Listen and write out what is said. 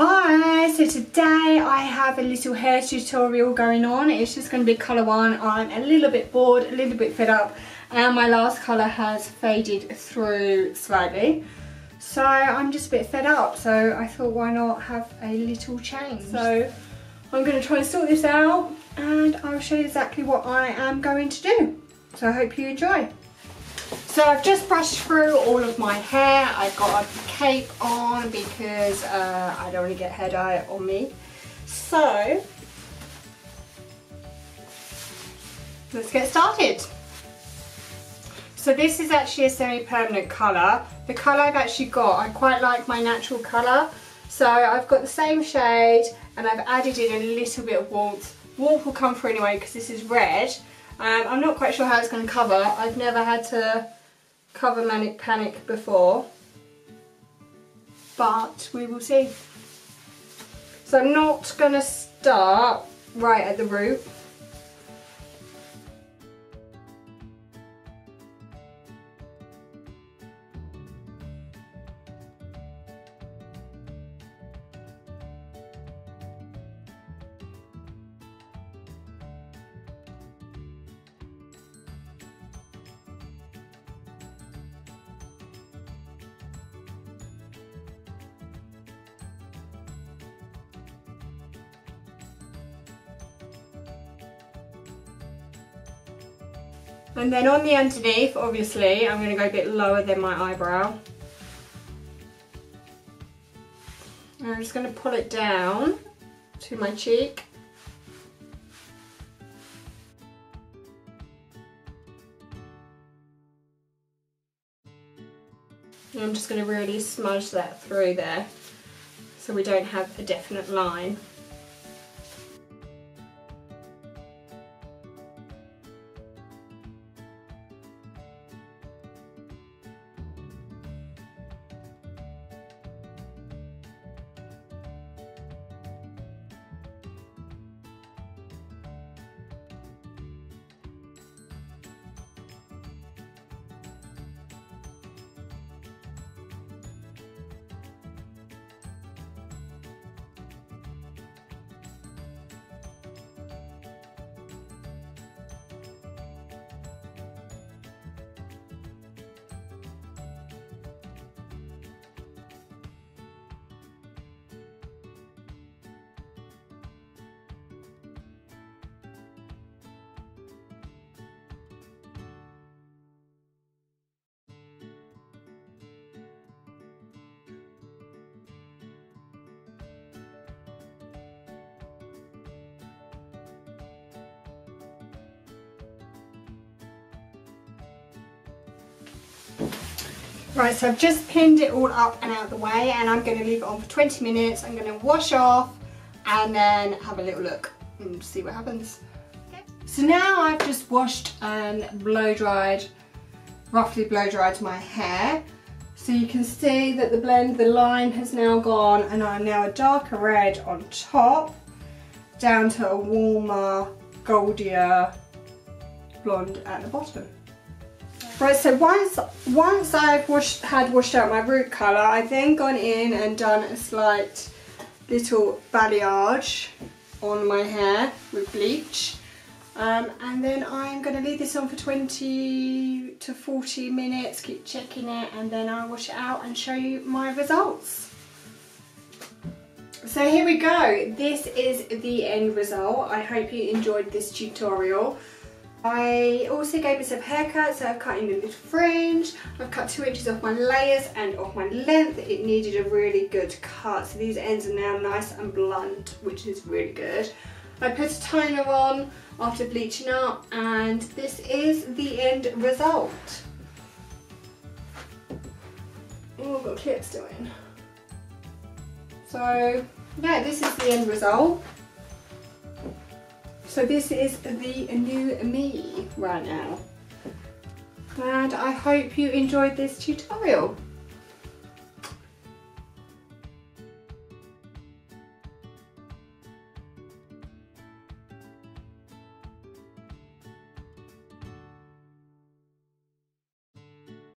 Hi, so today I have a little hair tutorial going on. It's just going to be colour one. I'm a little bit bored, a little bit fed up, and my last colour has faded through slightly. So I'm just a bit fed up, so I thought why not have a little change. So I'm going to try and sort this out and I'll show you exactly what I am going to do. So I hope you enjoy. So I've just brushed through all of my hair. I've got a cape on because I don't want to get hair dye on me. So let's get started. So this is actually a semi-permanent colour. The colour I've actually got, I quite like my natural colour. So I've got the same shade and I've added in a little bit of warmth. Warmth will come through anyway because this is red. I'm not quite sure how it's going to cover. I've never had to cover Manic Panic before, but we will see. So I'm not going to start right at the root. And then on the underneath, obviously, I'm going to go a bit lower than my eyebrow. And I'm just going to pull it down to my cheek. And I'm just going to really smudge that through there so we don't have a definite line. Right, so I've just pinned it all up and out of the way and I'm going to leave it on for 20 minutes. I'm going to wash off and then have a little look and see what happens. Okay. So now I've just washed and roughly blow dried my hair. So you can see that the blend, the line has now gone and I'm now a darker red on top down to a warmer, goldier blonde at the bottom. Right, so once I've had washed out my root colour, I've then gone in and done a slight little balayage on my hair with bleach. And then I'm going to leave this on for 20 to 40 minutes, keep checking it, and then I'll wash it out and show you my results. So here we go. This is the end result. I hope you enjoyed this tutorial. I also gave myself a haircut, so I've cut in a little fringe, I've cut 2 inches off my layers and off my length. It needed a really good cut, so these ends are now nice and blunt, which is really good. I put a toner on after bleaching up, and this is the end result. Oh, I've got clips still in. So, yeah, this is the end result. So this is the new me right now. And I hope you enjoyed this tutorial.